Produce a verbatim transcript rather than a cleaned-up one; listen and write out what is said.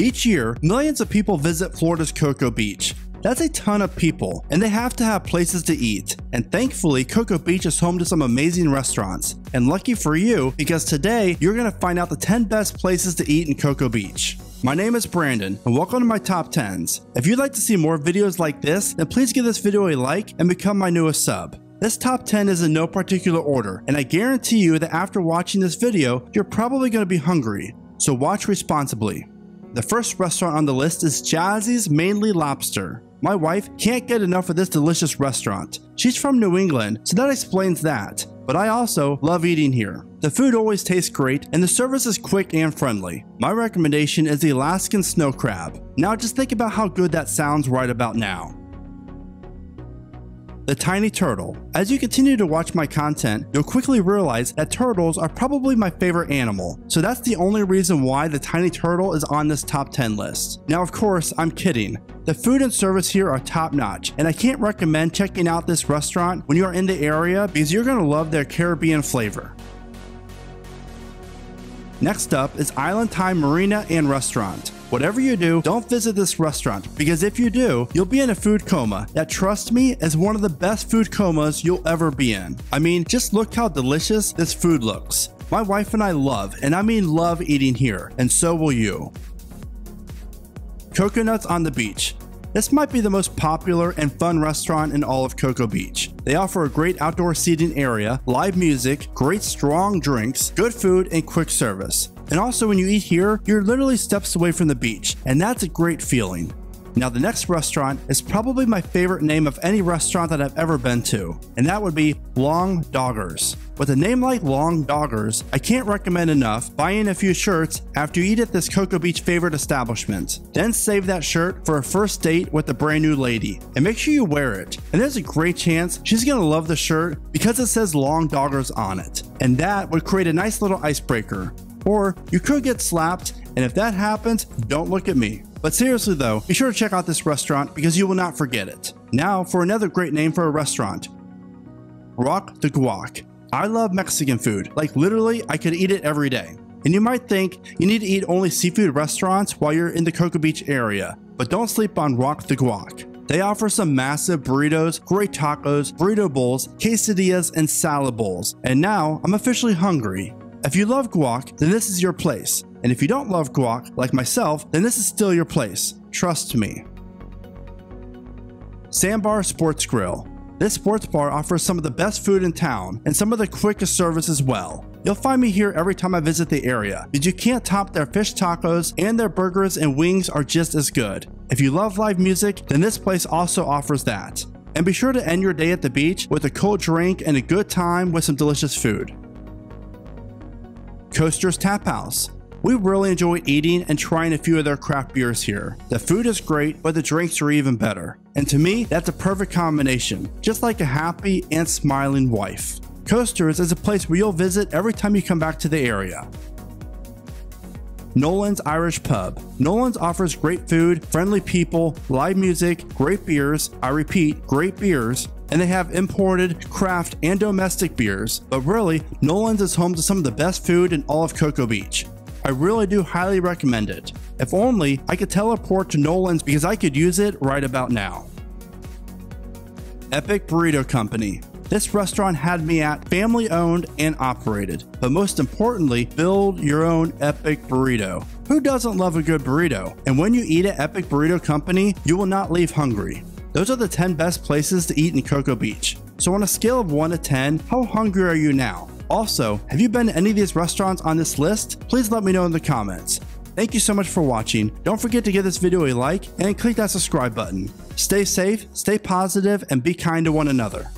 Each year, millions of people visit Florida's Cocoa Beach. That's a ton of people, and they have to have places to eat. And thankfully, Cocoa Beach is home to some amazing restaurants. And lucky for you, because today, you're gonna find out the ten best places to eat in Cocoa Beach. My name is Brandon, and welcome to my top tens. If you'd like to see more videos like this, then please give this video a like and become my newest sub. This top ten is in no particular order, and I guarantee you that after watching this video, you're probably going to be hungry, so watch responsibly. The first restaurant on the list is Jazzy's Mainly Lobster. My wife can't get enough of this delicious restaurant. She's from New England, so that explains that, but I also love eating here. The food always tastes great, and the service is quick and friendly. My recommendation is the Alaskan Snow Crab. Now just think about how good that sounds right about now. The Tiny Turtle. As you continue to watch my content, you'll quickly realize that turtles are probably my favorite animal, so that's the only reason why the Tiny Turtle is on this top ten list. Now of course, I'm kidding. The food and service here are top-notch, and I can't recommend checking out this restaurant when you are in the area because you're gonna love their Caribbean flavor. Next up is Island Time Marina and Restaurant. Whatever you do, don't visit this restaurant, because if you do, you'll be in a food coma that, trust me, is one of the best food comas you'll ever be in. I mean, just look how delicious this food looks. My wife and I love, and I mean love, eating here, and so will you. Coconuts on the Beach. This might be the most popular and fun restaurant in all of Cocoa Beach. They offer a great outdoor seating area, live music, great strong drinks, good food, and quick service. And also when you eat here, you're literally steps away from the beach, and that's a great feeling. Now the next restaurant is probably my favorite name of any restaurant that I've ever been to, and that would be Long Doggers. With a name like Long Doggers, I can't recommend enough buying a few shirts after you eat at this Cocoa Beach favorite establishment. Then save that shirt for a first date with a brand new lady, and make sure you wear it. And there's a great chance she's gonna love the shirt because it says Long Doggers on it. And that would create a nice little icebreaker. Or you could get slapped, and if that happens, don't look at me. But seriously though, be sure to check out this restaurant because you will not forget it. Now for another great name for a restaurant. Rock the Guac. I love Mexican food. Like literally, I could eat it every day. And you might think you need to eat only seafood restaurants while you're in the Cocoa Beach area, but don't sleep on Rock the Guac. They offer some massive burritos, great tacos, burrito bowls, quesadillas, and salad bowls. And now I'm officially hungry. If you love guac, then this is your place. And if you don't love guac, like myself, then this is still your place. Trust me. Sandbar Sports Grill. This sports bar offers some of the best food in town and some of the quickest service as well. You'll find me here every time I visit the area, but you can't top their fish tacos, and their burgers and wings are just as good. If you love live music, then this place also offers that. And be sure to end your day at the beach with a cold drink and a good time with some delicious food. Coasters Tap House. We really enjoy eating and trying a few of their craft beers here. The food is great, but the drinks are even better. And to me, that's a perfect combination, just like a happy and smiling wife. Coasters is a place where you'll visit every time you come back to the area. Nolan's Irish Pub. Nolan's offers great food, friendly people, live music, great beers, I repeat, great beers, and they have imported, craft, and domestic beers, but really, Nolan's is home to some of the best food in all of Cocoa Beach. I really do highly recommend it. If only I could teleport to Nolan's because I could use it right about now. Epic Burrito Company. This restaurant had me at family owned and operated, but most importantly, build your own epic burrito. Who doesn't love a good burrito? And when you eat at Epic Burrito Company, you will not leave hungry. Those are the ten best places to eat in Cocoa Beach. So on a scale of one to ten, how hungry are you now? Also, have you been to any of these restaurants on this list? Please let me know in the comments. Thank you so much for watching. Don't forget to give this video a like and click that subscribe button. Stay safe, stay positive, and be kind to one another.